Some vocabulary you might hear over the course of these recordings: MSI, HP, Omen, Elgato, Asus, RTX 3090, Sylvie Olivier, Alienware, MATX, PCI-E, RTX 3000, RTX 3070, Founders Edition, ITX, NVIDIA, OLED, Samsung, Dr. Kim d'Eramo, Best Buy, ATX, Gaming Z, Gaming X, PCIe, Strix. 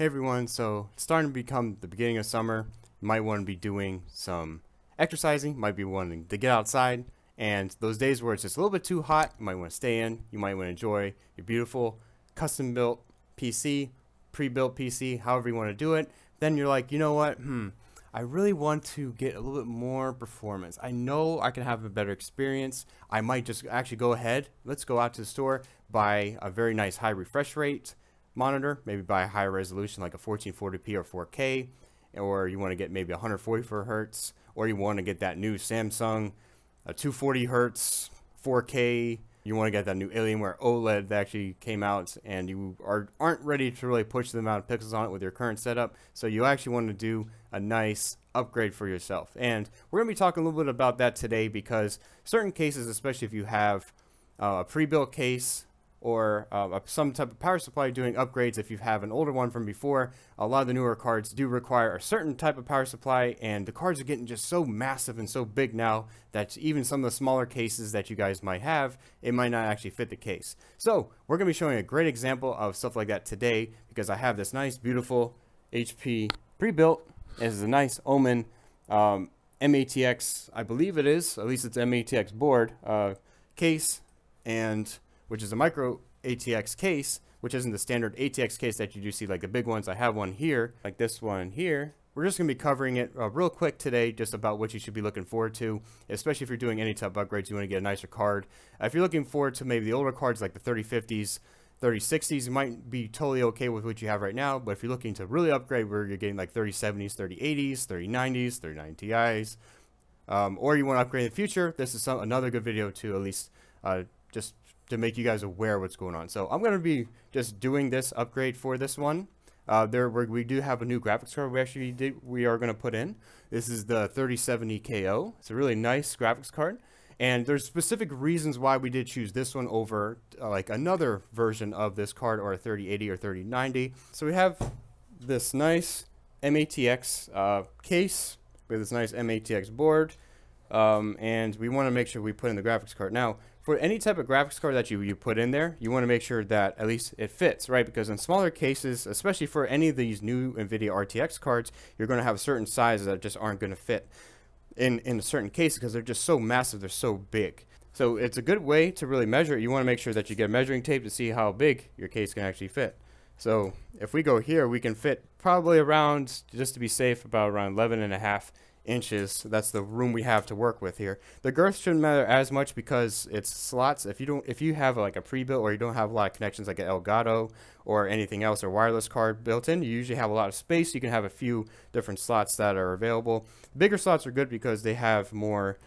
Hey everyone, so it's starting to become the beginning of summer. You might want to be doing some exercising, might be wanting to get outside, and those days where it's just a little bit too hot, you might want to stay in. You might want to enjoy your beautiful custom built PC, pre-built PC, however you want to do it. Then you're like, you know what, I really want to get a little bit more performance. I know I can have a better experience. I might just actually go ahead, let's go out to the store, buy a very nice high refresh rate monitor, maybe by a higher resolution like a 1440p or 4K, or you want to get maybe 144 hertz, or you want to get that new Samsung 240 hertz 4K. You want to get that new Alienware OLED that actually came out, and you aren't ready to really push the amount of pixels on it with your current setup, so you actually want to do a nice upgrade for yourself. And we're gonna be talking a little bit about that today, because certain cases, especially if you have a pre-built case or some type of power supply doing upgrades, if you have an older one from before, a lot of the newer cards do require a certain type of power supply, and the cards are getting just so massive and so big now that even some of the smaller cases that you guys might have, it might not actually fit the case. So we're gonna be showing a great example of stuff like that today, because I have this nice beautiful HP pre-built. This is a nice Omen MATX, I believe it is, at least it's MATX board case, and which is a micro ATX case, which isn't the standard ATX case that you do see, like the big ones. I have one here, like this one here. We're just gonna be covering it real quick today, just about what you should be looking forward to, especially if you're doing any type of upgrades, you wanna get a nicer card. If you're looking forward to maybe the older cards, like the 3050s, 3060s, you might be totally okay with what you have right now, but if you're looking to really upgrade where you're getting like 3070s, 3080s, 3090s, 3090Is, or you wanna upgrade in the future, this is another good video to at least just to make you guys aware what's going on. So I'm going to be just doing this upgrade for this one. We do have a new graphics card we are going to put in. This is the 3070 KO. It's a really nice graphics card, and there's specific reasons why we did choose this one over like another version of this card, or a 3080 or 3090. So we have this nice MATX case with this nice MATX board, and we want to make sure we put in the graphics card. Now, for any type of graphics card that you put in there, you want to make sure that at least it fits, right? Because in smaller cases, especially for any of these new NVIDIA RTX cards, you're going to have certain sizes that just aren't going to fit in a certain case, because they're just so massive, they're so big. So it's a good way to really measure it. You want to make sure that you get a measuring tape to see how big your case can actually fit. So if we go here, we can fit probably around, just to be safe, about around 11.5 inches. So that's the room we have to work with here. The girth shouldn't matter as much, because it's slots. If you have like a pre-built, or you don't have a lot of connections like an Elgato or anything else, or wireless card built in, you usually have a lot of space. You can have a few different slots that are available. Bigger slots are good because they have more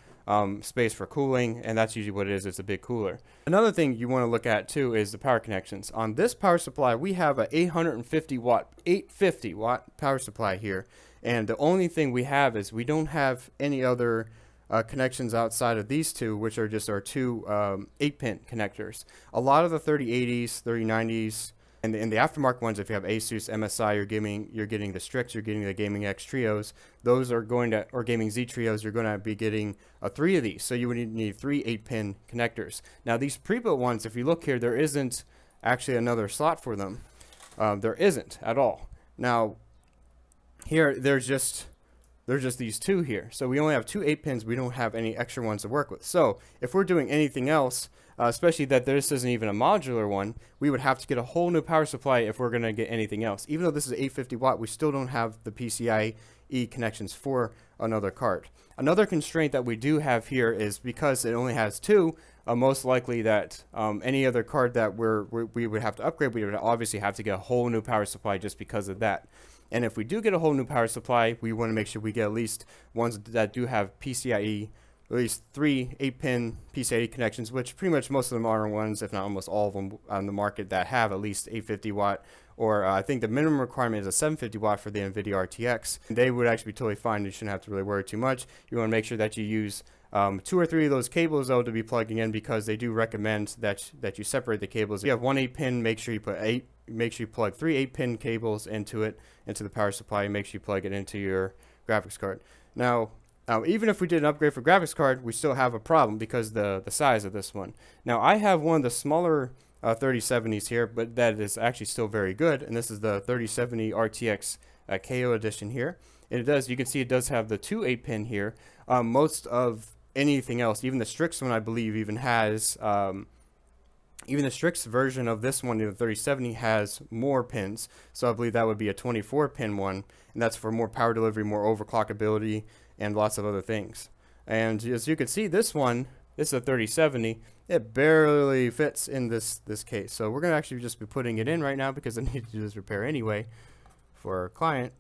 space for cooling, and that's usually what it is. It's a big cooler. Another thing you want to look at too is the power connections. On this power supply, we have a 850 watt power supply here, and the only thing we have is we don't have any other connections outside of these two, which are just our two 8-pin connectors. A lot of the 3080s, 3090s, and in the aftermarket ones, if you have Asus, MSI, you're getting the Strix, you're getting the Gaming X trios. Those are going to, or Gaming Z trios, you're going to be getting 3 of these. So you would need 3 8-pin connectors. Now these pre-built ones, if you look here, there isn't actually another slot for them. There isn't at all. Now, here there's just these two here, so we only have 2 8-pins. We don't have any extra ones to work with. So if we're doing anything else, especially that this isn't even a modular one, we would have to get a whole new power supply if we're going to get anything else. Even though this is 850 watt, we still don't have the PCI-E connections for another card. Another constraint that we do have here is because it only has 2, most likely that any other card that we would have to upgrade, we would obviously have to get a whole new power supply just because of that. And if we do get a whole new power supply, we want to make sure we get at least ones that do have PCIe, at least 3 8-pin PCIe connections, which pretty much most of them are ones, if not almost all of them on the market, that have at least 850 watt, or I think the minimum requirement is a 750 watt for the NVIDIA RTX. They would actually be totally fine. You shouldn't have to really worry too much. You want to make sure that you use 2 or 3 of those cables, though, to be plugging in, because they do recommend that you separate the cables. If you have one 8-pin, make sure you put 8. Make sure you plug 3 8-pin cables into it, into the power supply, and make sure you plug it into your graphics card. Now, even if we did an upgrade for graphics card, we still have a problem because the size of this one. Now, I have one of the smaller 3070s here, but that is actually still very good. And this is the 3070 RTX KO edition here. And it does, you can see it does have the 2 8-pin here. Most of anything else, even the Strix one, I believe, even has, even the Strix version of this one, the 3070, has more pins. So I believe that would be a 24-pin one, and that's for more power delivery, more overclockability, and lots of other things. And as you can see, this one, this is a 3070, it barely fits in this case. So we're going to actually just be putting it in right now because I need to do this repair anyway for our client.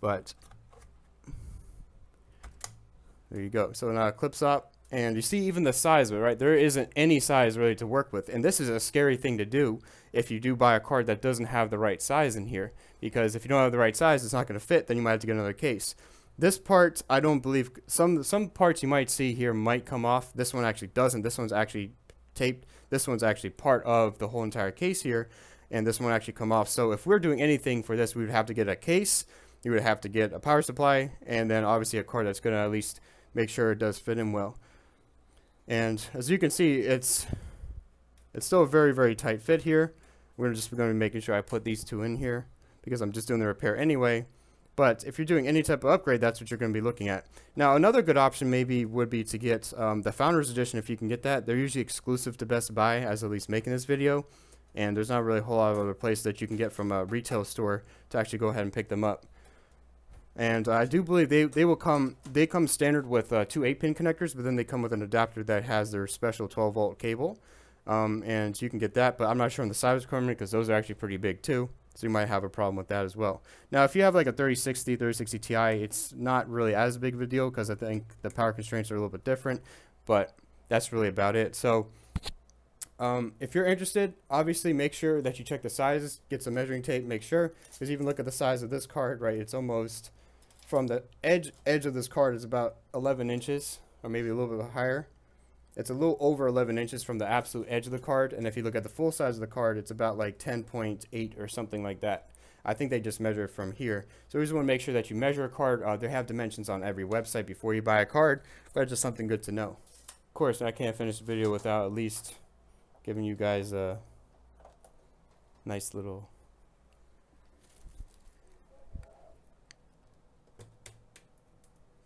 But there you go. So now it clips up, and you see even the size of it, right? There isn't any size really to work with. And this is a scary thing to do if you do buy a card that doesn't have the right size in here, because if you don't have the right size, it's not going to fit. Then you might have to get another case. This part, I don't believe, some parts you might see here might come off. This one actually doesn't. This one's actually taped. This one's actually part of the whole entire case here, and this one actually come off. So if we're doing anything for this, we would have to get a case, you would have to get a power supply, and then obviously a card that's going to at least make sure it does fit in well. And as you can see, it's still a very, very tight fit here. We're just going to be making sure I put these two in here because I'm just doing the repair anyway. But if you're doing any type of upgrade, that's what you're going to be looking at. Now, another good option maybe would be to get the Founders Edition if you can get that. They're usually exclusive to Best Buy, as at least making this video. And there's not really a whole lot of other places that you can get from a retail store to actually go ahead and pick them up. And I do believe they come standard with 2 8-pin connectors, but then they come with an adapter that has their special 12-volt cable. And you can get that, but I'm not sure on the size requirement because those are actually pretty big too. So you might have a problem with that as well. Now, if you have like a 3060, 3060 Ti, it's not really as big of a deal because I think the power constraints are a little bit different, but that's really about it. So if you're interested, obviously make sure that you check the sizes, get some measuring tape, make sure, because even look at the size of this card, right? It's almost from the edge of this card is about 11 inches or maybe a little bit higher. It's a little over 11 inches from the absolute edge of the card, and if you look at the full size of the card, it's about like 10.8 or something like that. I think they just measure it from here. So we just want to make sure that you measure a card. They have dimensions on every website before you buy a card, but it's just something good to know. Of course, I can't finish the video without at least giving you guys a nice little...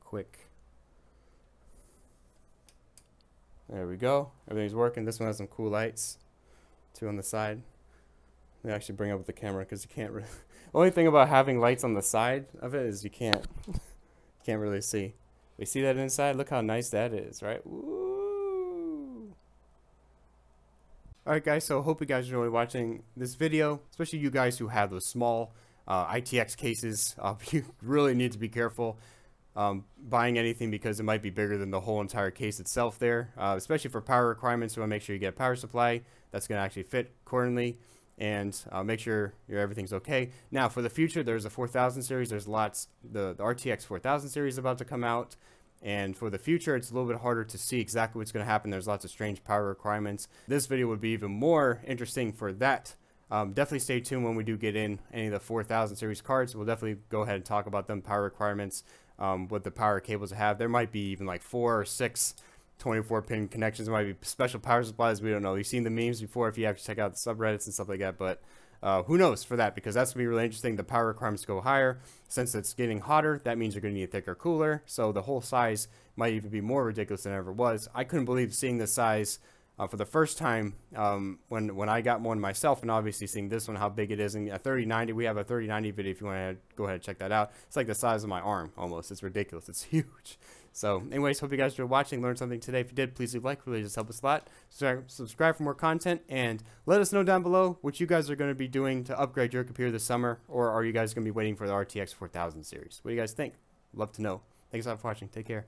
quick... There we go. Everything's working. This one has some cool lights, two on the side. Let me actually bring up the camera because you can't really... The only thing about having lights on the side of it is you can't really see. We see that inside. Look how nice that is, right? Woo! All right, guys. So I hope you guys enjoyed watching this video, especially you guys who have those small ITX cases. You really need to be careful buying anything because it might be bigger than the whole entire case itself there, especially for power requirements. You want to make sure you get a power supply that's going to actually fit accordingly, and make sure everything's okay. Now for the future, there's a 4000 series. There's lots, the RTX 4000 series about to come out, and for the future, it's a little bit harder to see exactly what's going to happen. There's lots of strange power requirements. This video would be even more interesting for that. Definitely stay tuned when we do get in any of the 4000 series cards. We'll definitely go ahead and talk about them, power requirements, what the power cables have. There might be even like 4 or 6 24-pin connections. There might be special power supplies. We don't know. We've seen the memes before if you have to check out the subreddits and stuff like that, but who knows for that, because that's going to be really interesting. The power requirements go higher. Since it's getting hotter, that means you're going to need a thicker cooler, so the whole size might even be more ridiculous than it ever was. I couldn't believe seeing this size for the first time when I got one myself, and obviously seeing this one, how big it is. And a 3090, we have a 3090 video if you want to go ahead and check that out. It's like the size of my arm almost. It's ridiculous. It's huge. So anyways, hope you guys enjoyed watching, learned something today. If you did, please leave a like. Really just help us a lot. Subscribe for more content, and let us know down below what you guys are going to be doing to upgrade your computer this summer, or are you guys going to be waiting for the RTX 4000 series? What do you guys think? Love to know. Thanks a lot for watching. Take care.